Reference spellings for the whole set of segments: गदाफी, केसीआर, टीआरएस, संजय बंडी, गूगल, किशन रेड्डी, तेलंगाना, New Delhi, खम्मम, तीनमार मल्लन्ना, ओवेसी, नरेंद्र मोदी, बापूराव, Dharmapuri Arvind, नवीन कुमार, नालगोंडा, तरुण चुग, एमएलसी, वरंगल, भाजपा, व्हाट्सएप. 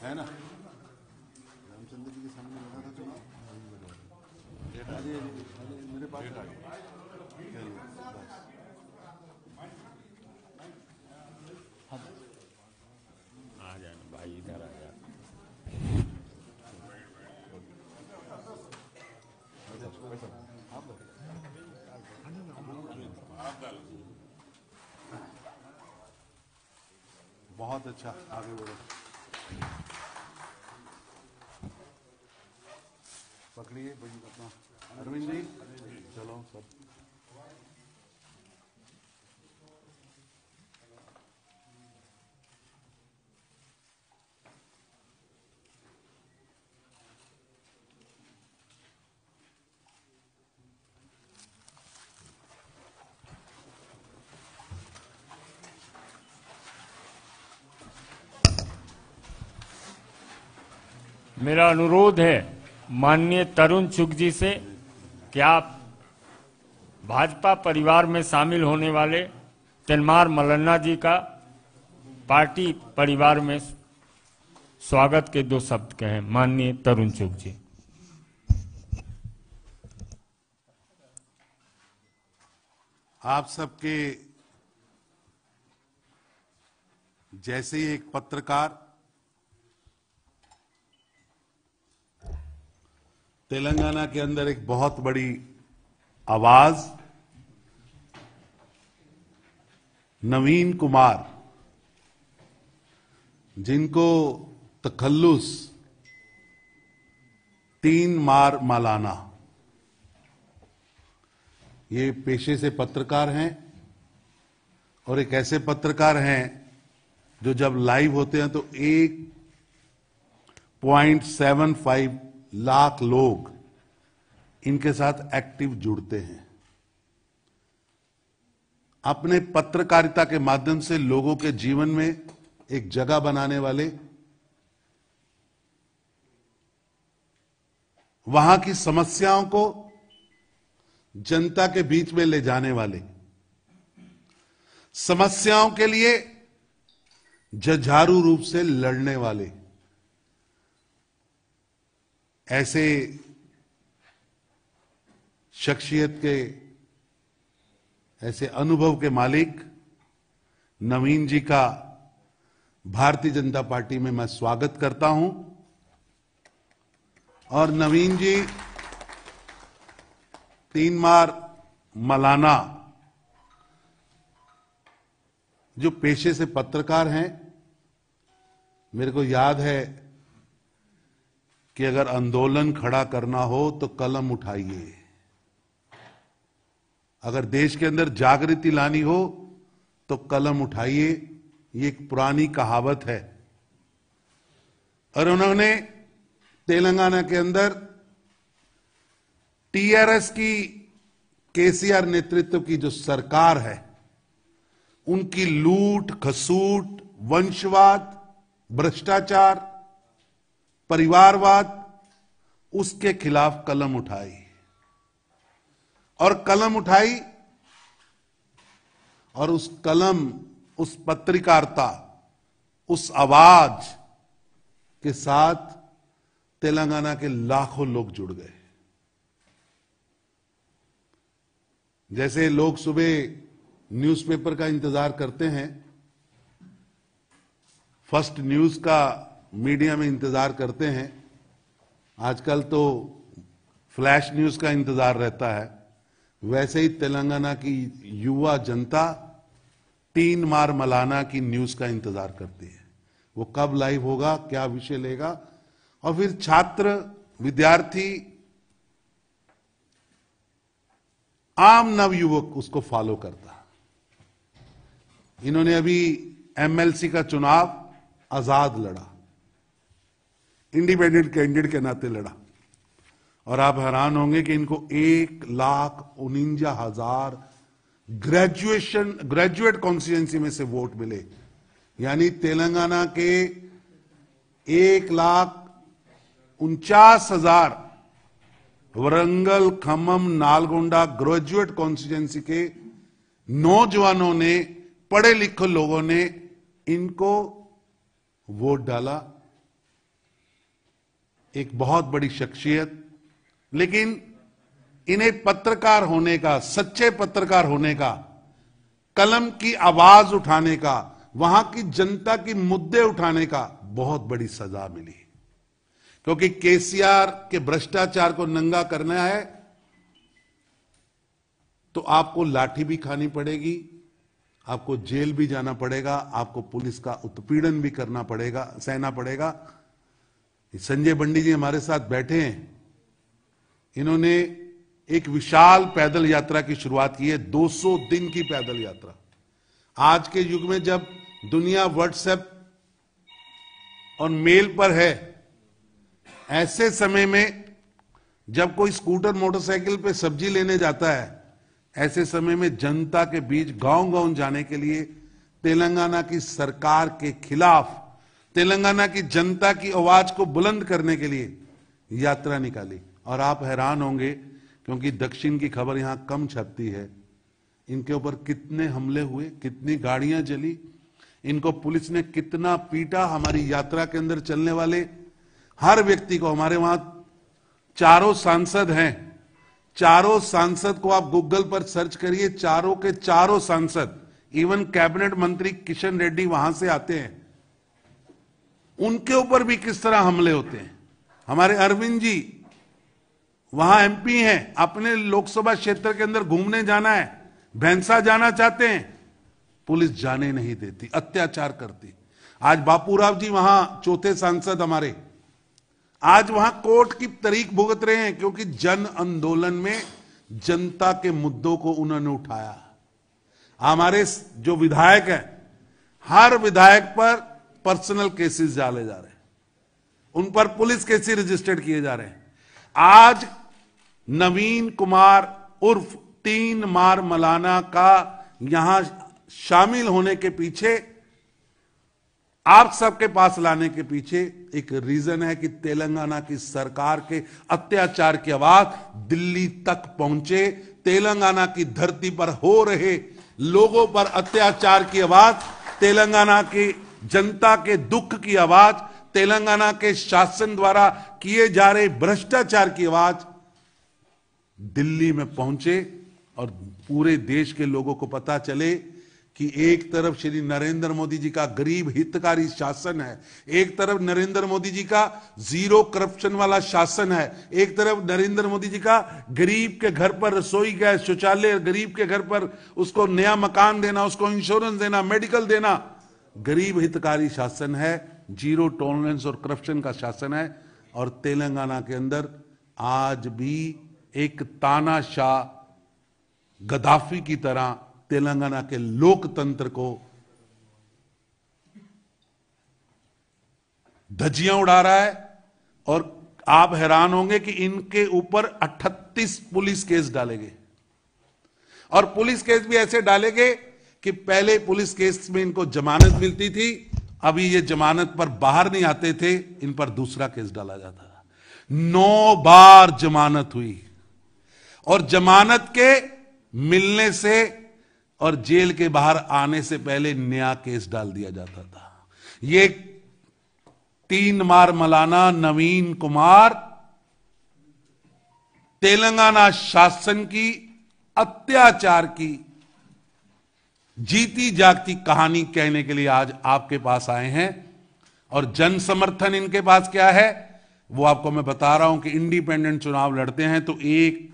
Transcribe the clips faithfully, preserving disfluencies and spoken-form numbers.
है ना, रामचंद्र जी के सामने लगा था चुनाव। अरे मेरे पास आ गया, आ जाना भाई, इधर आ जा। बहुत अच्छा, आगे बढ़ो, पकड़िए भाई अपना। अरविंद जी चलो सब। मेरा अनुरोध है माननीय तरुण चुग जी से कि आप भाजपा परिवार में शामिल होने वाले तीनमार मल्लन्ना जी का पार्टी परिवार में स्वागत के दो शब्द कहें। माननीय तरुण चुग जी, आप सबके जैसे ही एक पत्रकार तेलंगाना के अंदर एक बहुत बड़ी आवाज नवीन कुमार, जिनको तखल्लुस तीन मार मल्लन्ना, ये पेशे से पत्रकार हैं और एक ऐसे पत्रकार हैं जो जब लाइव होते हैं तो एक पॉइंट सेवन फाइव लाख लोग इनके साथ एक्टिव जुड़ते हैं। अपने पत्रकारिता के माध्यम से लोगों के जीवन में एक जगह बनाने वाले, वहां की समस्याओं को जनता के बीच में ले जाने वाले, समस्याओं के लिए जझारू रूप से लड़ने वाले, ऐसे शख्सियत के, ऐसे अनुभव के मालिक नवीन जी का भारतीय जनता पार्टी में मैं स्वागत करता हूं। और नवीन जी तीनमार मल्लन्ना जो पेशे से पत्रकार हैं, मेरे को याद है कि अगर आंदोलन खड़ा करना हो तो कलम उठाइए, अगर देश के अंदर जागृति लानी हो तो कलम उठाइए, ये एक पुरानी कहावत है। और उन्होंने तेलंगाना के अंदर टीआरएस की केसीआर नेतृत्व की जो सरकार है, उनकी लूट खसूट, वंशवाद, भ्रष्टाचार, परिवारवाद, उसके खिलाफ कलम उठाई और कलम उठाई और उस कलम, उस पत्रकारिता, उस आवाज के साथ तेलंगाना के लाखों लोग जुड़ गए। जैसे लोग सुबह न्यूज़पेपर का इंतजार करते हैं, फर्स्ट न्यूज़ का मीडिया में इंतजार करते हैं, आजकल तो फ्लैश न्यूज का इंतजार रहता है, वैसे ही तेलंगाना की युवा जनता तीनमार मल्लन्ना की न्यूज का इंतजार करती है। वो कब लाइव होगा, क्या विषय लेगा, और फिर छात्र, विद्यार्थी, आम नवयुवक उसको फॉलो करता। इन्होंने अभी एमएलसी का चुनाव आजाद लड़ा, इंडिपेंडेंट कैंडिडेट के नाते लड़ा, और आप हैरान होंगे कि इनको एक लाख उनंजा हजार ग्रेजुएशन ग्रेजुएट कॉन्स्टिट्यूएंसी में से वोट मिले, यानी तेलंगाना के एक लाख उनचास हजार वरंगल, खम्मम, नालगोंडा ग्रेजुएट कॉन्स्टिट्यूएंसी के नौजवानों ने, पढ़े लिखे लोगों ने इनको वोट डाला एक बहुत बड़ी शख्सियत, लेकिन इन्हें पत्रकार होने का, सच्चे पत्रकार होने का, कलम की आवाज उठाने का, वहां की जनता की मुद्दे उठाने का बहुत बड़ी सजा मिली, क्योंकि केसीआर के भ्रष्टाचार को नंगा करना है तो आपको लाठी भी खानी पड़ेगी, आपको जेल भी जाना पड़ेगा, आपको पुलिस का उत्पीड़न भी करना पड़ेगा, सहना पड़ेगा। संजय बंडी जी हमारे साथ बैठे हैं, इन्होंने एक विशाल पैदल यात्रा की शुरुआत की है, दो सौ दिन की पैदल यात्रा। आज के युग में जब दुनिया व्हाट्सएप और मेल पर है, ऐसे समय में जब कोई स्कूटर मोटरसाइकिल पे सब्जी लेने जाता है, ऐसे समय में जनता के बीच गांव गांव जाने के लिए तेलंगाना की सरकार के खिलाफ, तेलंगाना की जनता की आवाज को बुलंद करने के लिए यात्रा निकाली। और आप हैरान होंगे, क्योंकि दक्षिण की खबर यहां कम छपती है, इनके ऊपर कितने हमले हुए, कितनी गाड़ियां जली, इनको पुलिस ने कितना पीटा। हमारी यात्रा के अंदर चलने वाले हर व्यक्ति को, हमारे वहां चारों सांसद हैं, चारों सांसद को आप गूगल पर सर्च करिए, चारों के चारों सांसद, इवन कैबिनेट मंत्री किशन रेड्डी वहां से आते हैं, उनके ऊपर भी किस तरह हमले होते हैं। हमारे अरविंद जी वहां एमपी हैं, अपने लोकसभा क्षेत्र के अंदर घूमने जाना है, भैंसा जाना चाहते हैं, पुलिस जाने नहीं देती, अत्याचार करती। आज बापूराव जी वहां चौथे सांसद हमारे, आज वहां कोर्ट की तारीख भुगत रहे हैं, क्योंकि जन आंदोलन में जनता के मुद्दों को उन्होंने उठाया। हमारे जो विधायक हैं, हर विधायक पर पर्सनल केसेस डाले जा रहे हैं, उन पर पुलिस केसेस रजिस्टर्ड किए जा रहे हैं। आज नवीन कुमार उर्फ तीनमार मल्लन्ना का यहां शामिल होने के पीछे, आप सबके पास लाने के पीछे एक रीजन है कि तेलंगाना की सरकार के अत्याचार की आवाज दिल्ली तक पहुंचे, तेलंगाना की धरती पर हो रहे लोगों पर अत्याचार की आवाज, तेलंगाना की जनता के दुख की आवाज, तेलंगाना के शासन द्वारा किए जा रहे भ्रष्टाचार की आवाज दिल्ली में पहुंचे और पूरे देश के लोगों को पता चले कि एक तरफ श्री नरेंद्र मोदी जी का गरीब हितकारी शासन है, एक तरफ नरेंद्र मोदी जी का जीरो करप्शन वाला शासन है, एक तरफ नरेंद्र मोदी जी का गरीब के घर पर रसोई गैस, शौचालय, गरीब के घर पर उसको नया मकान देना, उसको इंश्योरेंस देना, मेडिकल देना, गरीब हितकारी शासन है, जीरो टॉलरेंस और करप्शन का शासन है। और तेलंगाना के अंदर आज भी एक तानाशाह गदाफी की तरह तेलंगाना के लोकतंत्र को धज्जियां उड़ा रहा है। और आप हैरान होंगे कि इनके ऊपर अट्ठतीस पुलिस केस डाले गए, और पुलिस केस भी ऐसे डाले गए कि पहले पुलिस केस में इनको जमानत मिलती थी, अभी ये जमानत पर बाहर नहीं आते थे, इन पर दूसरा केस डाला जाता था। नौ बार जमानत हुई, और जमानत के मिलने से और जेल के बाहर आने से पहले नया केस डाल दिया जाता था। ये तीनमार मल्लन्ना, नवीन कुमार तेलंगाना शासन की अत्याचार की जीती जागती कहानी कहने के लिए आज आपके पास आए हैं, और जन समर्थन इनके पास क्या है वो आपको मैं बता रहा हूं कि इंडिपेंडेंट चुनाव लड़ते हैं तो एक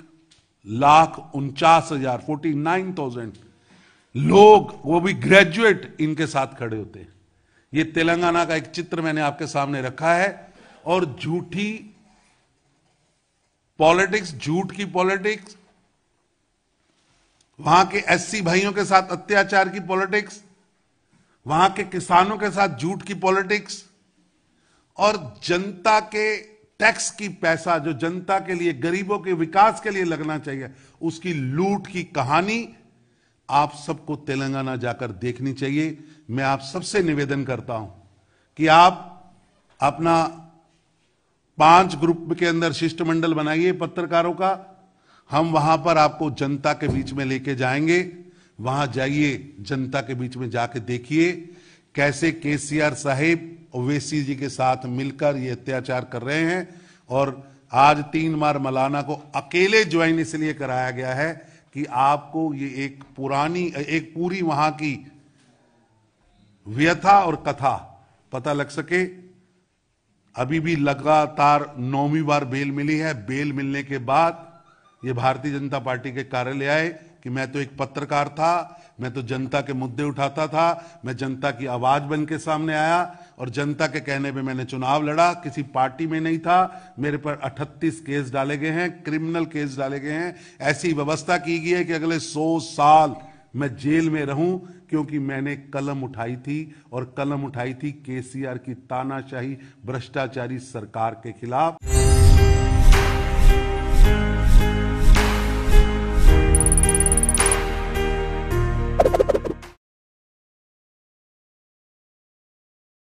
लाख उनचास हजार फोर्टी नाइन थाउजेंड लोग, वो भी ग्रेजुएट, इनके साथ खड़े होते हैं। ये तेलंगाना का एक चित्र मैंने आपके सामने रखा है। और झूठी पॉलिटिक्स, झूठ की पॉलिटिक्स, वहां के एससी भाइयों के साथ अत्याचार की पॉलिटिक्स, वहां के किसानों के साथ झूठ की पॉलिटिक्स, और जनता के टैक्स की पैसा जो जनता के लिए, गरीबों के विकास के लिए लगना चाहिए, उसकी लूट की कहानी आप सबको तेलंगाना जाकर देखनी चाहिए। मैं आप सबसे निवेदन करता हूं कि आप अपना पांच ग्रुप के अंदर शिष्टमंडल बनाइए पत्रकारों का, हम वहां पर आपको जनता के बीच में लेके जाएंगे। वहां जाइए, जनता के बीच में जाके देखिए कैसे केसीआर साहिब ओवेसी जी के साथ मिलकर ये अत्याचार कर रहे हैं, और आज तीनमार मल्लन्ना को अकेले ज्वाइन इसलिए कराया गया है कि आपको ये एक पुरानी एक पूरी वहां की व्यथा और कथा पता लग सके। अभी भी लगातार नौवीं बार बेल मिली है। बेल मिलने के बाद ये भारतीय जनता पार्टी के कार्यालय आए कि मैं तो एक पत्रकार था, मैं तो जनता के मुद्दे उठाता था, मैं जनता की आवाज बन के सामने आया और जनता के कहने पे मैंने चुनाव लड़ा, किसी पार्टी में नहीं था। मेरे पर अठतीस केस डाले गए हैं, क्रिमिनल केस डाले गए हैं। ऐसी व्यवस्था की गई है कि अगले सौ साल मैं जेल में रहूं, क्योंकि मैंने कलम उठाई थी और कलम उठाई थी केसीआर की तानाशाही भ्रष्टाचारी सरकार के खिलाफ।